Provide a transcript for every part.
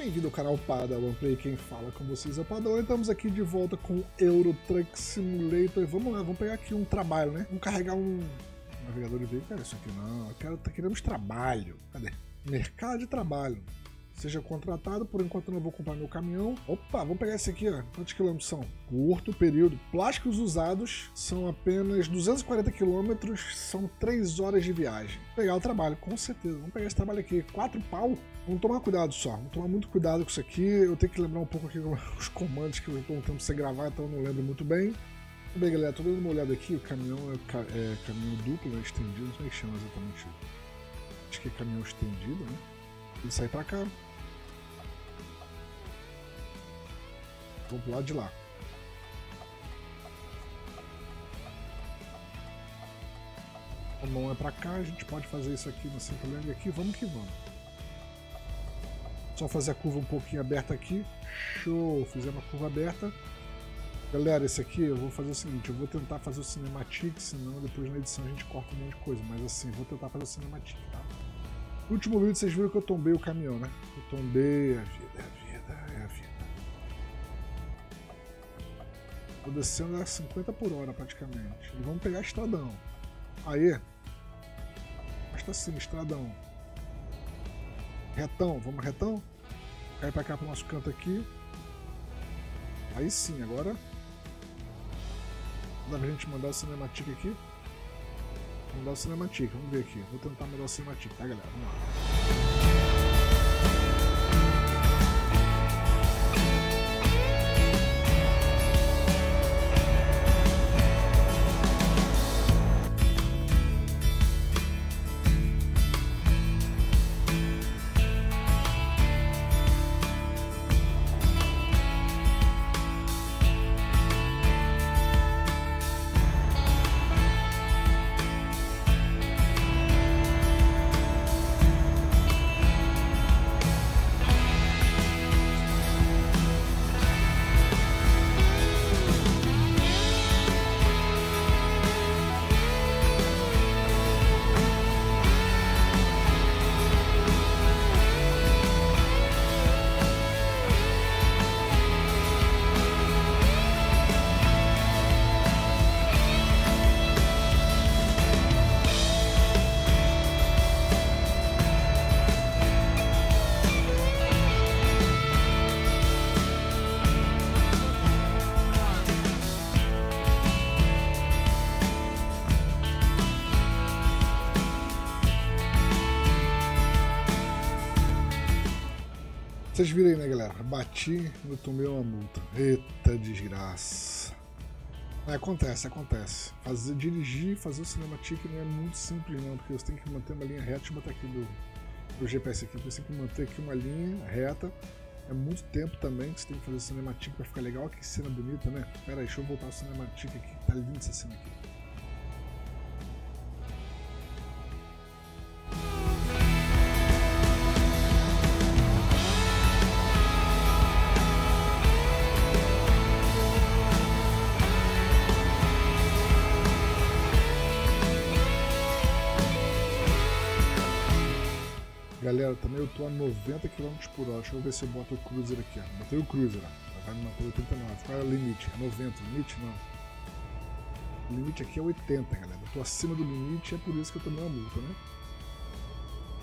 Bem-vindo ao canal Padawan Play, quem fala com vocês é o Padawan, e estamos aqui de volta com Euro Truck Simulator. Vamos lá, vamos pegar aqui um trabalho, né? Vamos carregar um navegador de veículo. Cara, isso aqui não, queremos trabalho. Cadê? Mercado de trabalho. Seja contratado, por enquanto eu não vou comprar meu caminhão. Opa, vamos pegar esse aqui, ó. Quantos quilômetros são? Curto período. Plásticos usados são apenas 240 quilômetros, são 3 horas de viagem. Vou pegar o trabalho, com certeza. Vamos pegar esse trabalho aqui. 4 pau. Vamos tomar cuidado só. Vamos tomar muito cuidado com isso aqui. Eu tenho que lembrar um pouco aqui os comandos que eu estou um tempo sem gravar, então eu não lembro muito bem. Tudo bem, galera. Estou dando uma olhada aqui. O caminhão é caminhão duplo, né? Estendido. Não sei o que chama exatamente. Acho que é caminhão estendido, né? Vamos sair pra cá. Vamos pro lado de lá. Como não é pra cá, a gente pode fazer isso aqui, não sei problema. E aqui, vamos que vamos. Só fazer a curva um pouquinho aberta aqui. Show! Fizemos a curva aberta. Galera, esse aqui eu vou fazer o seguinte, eu vou tentar fazer o Cinematic, senão depois na edição a gente corta um monte de coisa. Mas assim, vou tentar fazer o Cinematic, tá? No último vídeo vocês viram que eu tombei o caminhão, né? Eu tombei a vida, é a vida. Tô descendo a 50 por hora praticamente. E vamos pegar a estradão. Aí. Basta assim, estradão. Retão, vamos retão? Cai pra cá pro nosso canto aqui. Aí sim, agora. Dá pra gente mandar o Cinematic aqui. Vamos dar o Cinematic, vamos ver aqui. Vou tentar mudar o Cinematic, tá galera? Vamos lá. Vocês viram aí, né, galera? Bati e tomei uma multa. Eita desgraça. Mas acontece, acontece. Dirigir, fazer o Cinematic não é muito simples, não, porque você tem que manter uma linha reta. Deixa eu botar aqui do GPS aqui, porque você tem que manter aqui uma linha reta. É muito tempo também que você tem que fazer o Cinematic pra ficar legal. Olha que cena bonita, né? Pera aí, deixa eu voltar o Cinematic aqui. Tá lindo essa cena aqui. Galera, também eu tô a 90 km por hora, deixa eu ver se eu boto o Cruiser aqui, ó. Botei o Cruiser, ó. Vai me matar 89, qual é o limite? É 90, limite não. O limite aqui é 80, galera, eu tô acima do limite, é por isso que eu tomei uma multa, né?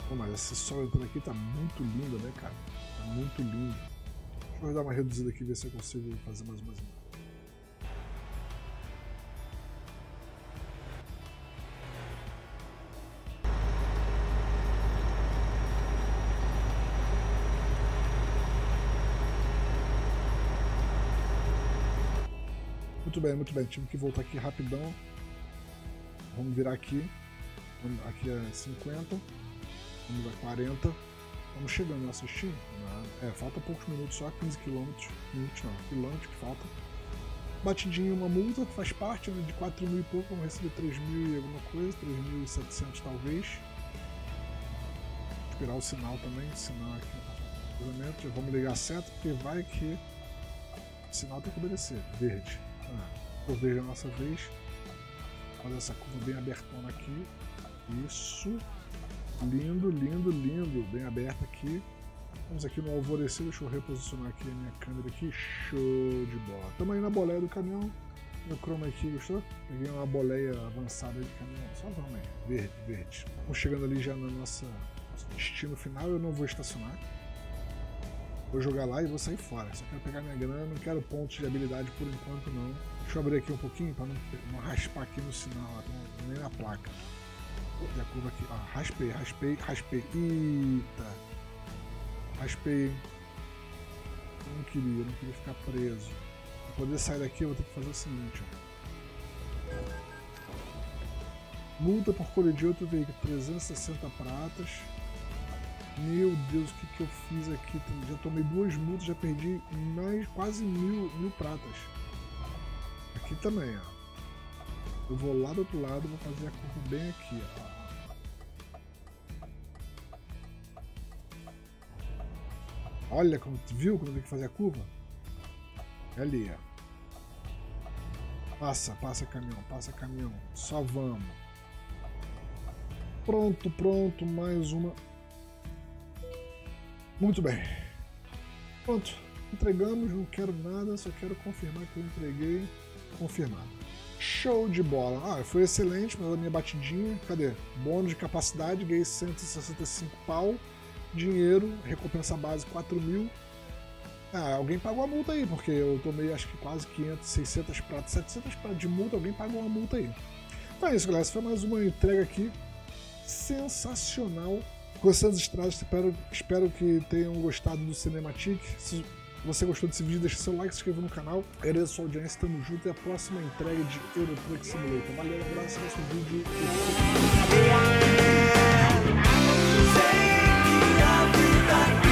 Pô, mas esse sol entrando aqui tá muito lindo, né, cara? Tá muito lindo. Deixa eu dar uma reduzida aqui, ver se eu consigo fazer mais uma. Muito bem, tive que voltar aqui rapidão. Vamos virar aqui. Aqui é 50. Vamos a 40. Estamos chegando, não assistindo? É, falta poucos minutos, só 15 km. Minutos não, quilômetros que falta. Batidinho, uma multa, faz parte, né, de 4 mil e pouco. Vamos receber 3 mil e alguma coisa, 3.700 talvez. Vou esperar o sinal também. Sinal aqui. Já vamos ligar a seta, porque vai que o sinal tem que obedecer. Verde. Eu vejo a nossa vez. Olha essa curva bem abertona aqui. Isso. Lindo, lindo, lindo. Bem aberta aqui. Vamos aqui no alvorecer, deixa eu reposicionar aqui a minha câmera aqui, show de bola. Estamos aí na boleia do caminhão, meu chroma aqui, gostou? Peguei uma boleia avançada de caminhão, só vamos aí, verde, verde. Estamos chegando ali já no nosso destino final, eu não vou estacionar. Vou jogar lá e vou sair fora, só quero pegar minha grana, não quero pontos de habilidade por enquanto não. Deixa eu abrir aqui um pouquinho para não raspar aqui no sinal, nem na placa. E a curva aqui, ó, raspei, raspei, raspei, eita, raspei, eu não queria ficar preso. Para poder sair daqui eu vou ter que fazer o seguinte, ó. Multa por colidir outro veículo, 360 pratas. Meu Deus, o que que eu fiz aqui? Já tomei duas multas, já perdi mais, quase mil pratas. Aqui também, ó. Eu vou lá do outro lado, vou fazer a curva bem aqui, ó. Olha como tu viu quando eu tenho que fazer a curva? É ali, ó. Passa, passa caminhão, passa caminhão. Só vamos. Pronto, pronto, mais uma. Muito bem. Pronto, entregamos, não quero nada, só quero confirmar que eu entreguei. Confirmado. Show de bola. Ah, foi excelente, mas a minha batidinha, cadê? Bônus de capacidade, ganhei 165 pau, dinheiro, recompensa base 4.000. Ah, alguém pagou a multa aí, porque eu tomei acho que quase 500, 600 pratas, 700 pratas de multa, alguém pagou a multa aí. Então é isso, galera, essa foi mais uma entrega aqui, sensacional. Gostei das estradas, espero que tenham gostado do Cinematic. Se você gostou desse vídeo, deixa seu like, se inscreva no canal. Agradeço a sua audiência, tamo junto e a próxima entrega de Euro Truck Simulator. Valeu, um abraço, nosso vídeo. E...